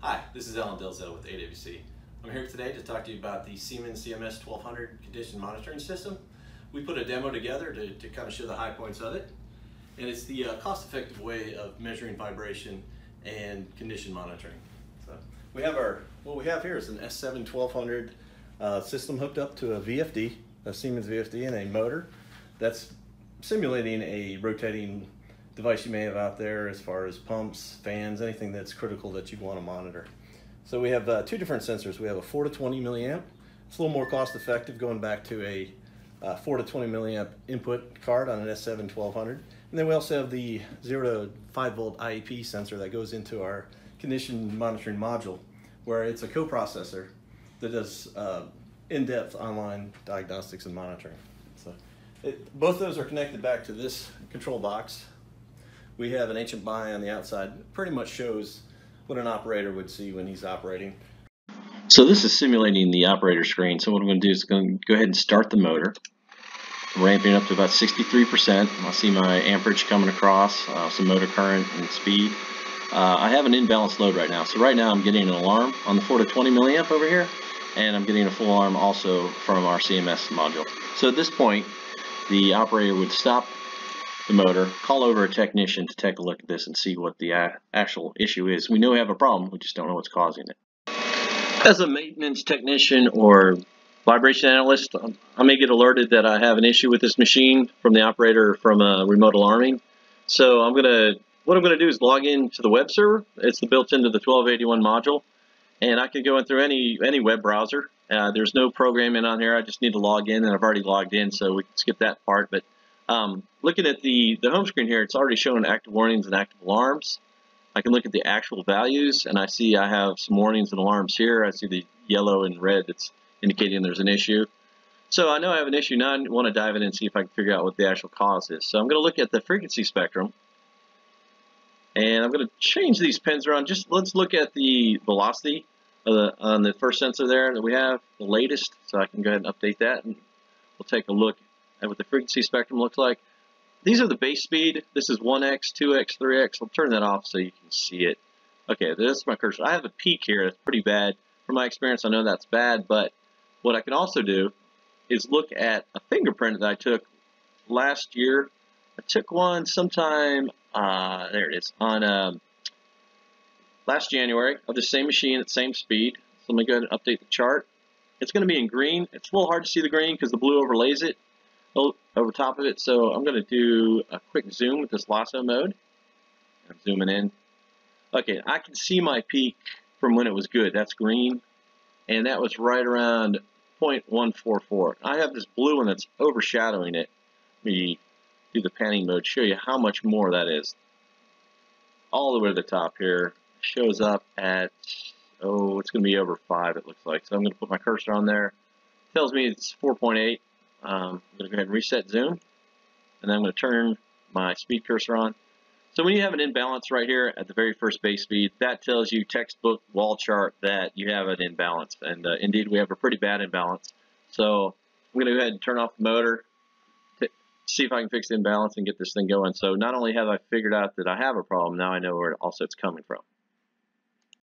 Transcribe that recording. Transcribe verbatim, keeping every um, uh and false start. Hi, this is Alan DelZell with A W C. I'm here today to talk to you about the Siemens C M S twelve hundred condition monitoring system. We put a demo together to, to kind of show the high points of it, and it's the uh, cost-effective way of measuring vibration and condition monitoring. So we have our, what we have here is an S seven twelve hundred uh, system hooked up to a V F D, a Siemens V F D, and a motor that's simulating a rotating device you may have out there as far as pumps, fans, anything that's critical that you want to monitor. So we have uh, two different sensors. We have a four to twenty milliamp. It's a little more cost effective, going back to a uh, four to twenty milliamp input card on an S seven twelve hundred. And then we also have the zero to five volt I E P sensor that goes into our condition monitoring module, where it's a coprocessor that does uh, in-depth online diagnostics and monitoring. So it, both those are connected back to this control box. We have an ancient buy on the outside, pretty much shows what an operator would see when he's operating. So this is simulating the operator screen. So what I'm going to do is going to go ahead and start the motor. I'm ramping up to about sixty-three percent. I see my amperage coming across, uh, some motor current and speed. Uh, I have an imbalanced load right now. So right now I'm getting an alarm on the four to twenty milliamp over here, and I'm getting a full alarm also from our C M S module. So at this point, the operator would stop the motor, call over a technician to take a look at this and see what the actual issue is. We know we have a problem, we just don't know what's causing it. As a maintenance technician or vibration analyst, I may get alerted that I have an issue with this machine from the operator from a remote alarming. So I'm gonna, what I'm gonna do is log in to the web server. It's built into the twelve eighty-one module, and I can go in through any, any web browser. Uh, there's no programming on here, I just need to log in, and I've already logged in, so we can skip that part. But Um, looking at the, the home screen here, it's already showing active warnings and active alarms. I can look at the actual values, and I see I have some warnings and alarms here. I see the yellow and red that's indicating there's an issue. So I know I have an issue. Now I want to dive in and see if I can figure out what the actual cause is. So I'm going to look at the frequency spectrum, and I'm going to change these pins around. Just let's look at the velocity of the, on the first sensor there that we have, the latest. So I can go ahead and update that, and we'll take a look and what the frequency spectrum looks like. These are the base speed. This is one X, two X, three X. I'll turn that off so you can see it. Okay, that's my cursor. I have a peak here that's pretty bad. From my experience, I know that's bad, but what I can also do is look at a fingerprint that I took last year. I took one sometime, uh, there it is, on um, last January of the same machine at same speed. So let me go ahead and update the chart. It's gonna be in green. It's a little hard to see the green because the blue overlays it over top of it, so I'm going to do a quick zoom with this lasso mode. I'm zooming in. Okay, I can see my peak from when it was good. That's green, and that was right around zero point one four four. I have this blue one that's overshadowing it. Let me do the panning mode, show you how much more that is. All the way to the top here. Shows up at, oh, it's going to be over five, it looks like. So I'm going to put my cursor on there. Tells me it's four point eight. Um, I'm going to go ahead and reset zoom, and then I'm going to turn my speed cursor on. So when you have an imbalance right here at the very first base speed, that tells you textbook wall chart that you have an imbalance, and uh, indeed we have a pretty bad imbalance. So I'm going to go ahead and turn off the motor to see if I can fix the imbalance and get this thing going. So not only have I figured out that I have a problem, now I know where also it's coming from.